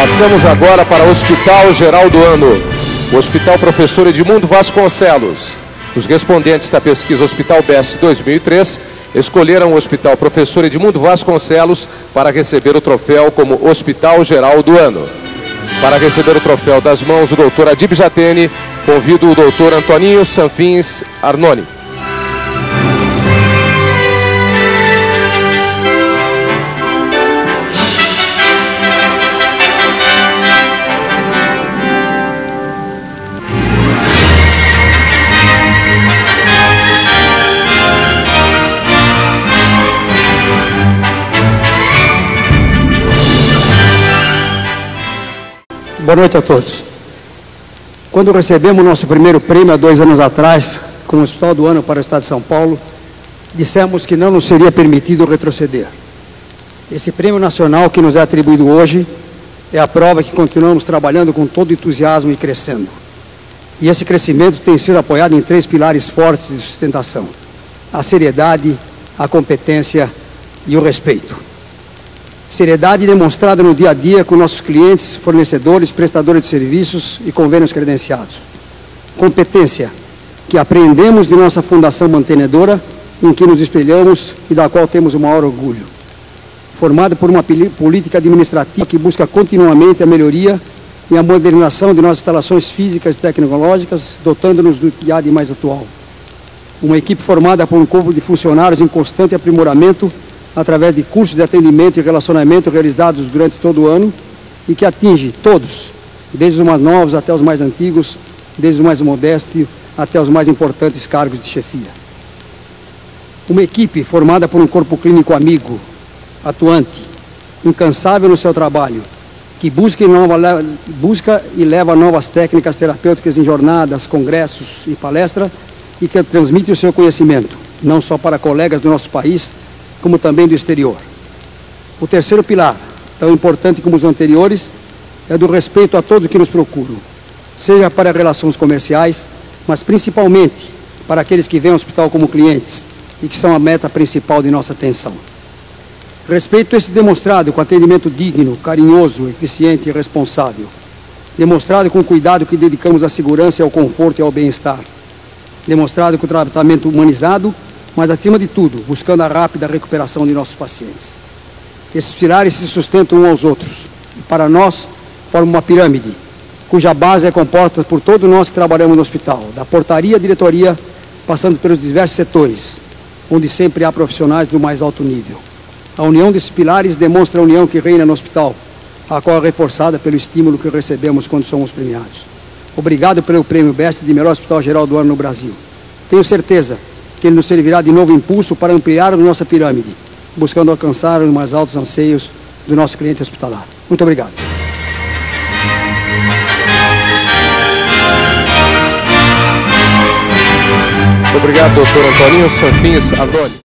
Passamos agora para o Hospital Geral do Ano. O Hospital Professor Edmundo Vasconcelos. Os respondentes da pesquisa Hospital Best 2003 escolheram o Hospital Professor Edmundo Vasconcelos para receber o troféu como Hospital Geral do Ano. Para receber o troféu das mãos do Dr. Adib Jatene, convido o Dr. Antoninho Sanfins Arnoni. Boa noite a todos. Quando recebemos nosso primeiro prêmio há 2 anos atrás, como Hospital do Ano para o Estado de São Paulo, dissemos que não nos seria permitido retroceder. Esse prêmio nacional que nos é atribuído hoje é a prova que continuamos trabalhando com todo entusiasmo e crescendo. E esse crescimento tem sido apoiado em 3 pilares fortes de sustentação: a seriedade, a competência e o respeito. Seriedade demonstrada no dia a dia com nossos clientes, fornecedores, prestadores de serviços e convênios credenciados. Competência, que apreendemos de nossa fundação mantenedora, em que nos espelhamos e da qual temos o maior orgulho. Formada por uma política administrativa que busca continuamente a melhoria e a modernização de nossas instalações físicas e tecnológicas, dotando-nos do que há de mais atual. Uma equipe formada por um corpo de funcionários em constante aprimoramento, através de cursos de atendimento e relacionamento realizados durante todo o ano e que atinge todos, desde os mais novos até os mais antigos, desde os mais modestos até os mais importantes cargos de chefia. Uma equipe formada por um corpo clínico amigo, atuante, incansável no seu trabalho, que busca e leva novas técnicas terapêuticas em jornadas, congressos e palestras e que transmite o seu conhecimento, não só para colegas do nosso país, como também do exterior. O terceiro pilar, tão importante como os anteriores, é do respeito a todos que nos procuram, seja para relações comerciais, mas principalmente para aqueles que vêm ao hospital como clientes e que são a meta principal de nossa atenção. Respeito esse demonstrado com atendimento digno, carinhoso, eficiente e responsável, demonstrado com o cuidado que dedicamos à segurança, ao conforto e ao bem-estar, demonstrado com o tratamento humanizado, mas, acima de tudo, buscando a rápida recuperação de nossos pacientes. Esses pilares se sustentam uns aos outros e, para nós, formam uma pirâmide, cuja base é composta por todos nós que trabalhamos no hospital, da portaria à diretoria, passando pelos diversos setores, onde sempre há profissionais do mais alto nível. A união desses pilares demonstra a união que reina no hospital, a qual é reforçada pelo estímulo que recebemos quando somos premiados. Obrigado pelo Prêmio Best de Melhor Hospital Geral do Ano no Brasil. Tenho certeza que ele nos servirá de novo impulso para ampliar a nossa pirâmide, buscando alcançar os mais altos anseios do nosso cliente hospitalar. Muito obrigado. Muito obrigado, Dr. Antoninho Sanfins Arnoni.